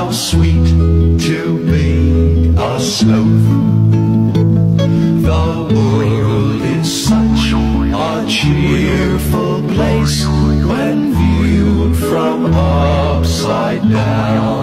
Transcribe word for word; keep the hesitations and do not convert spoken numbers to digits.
How sweet to be a sloth. The world is such a cheerful place when viewed from upside down.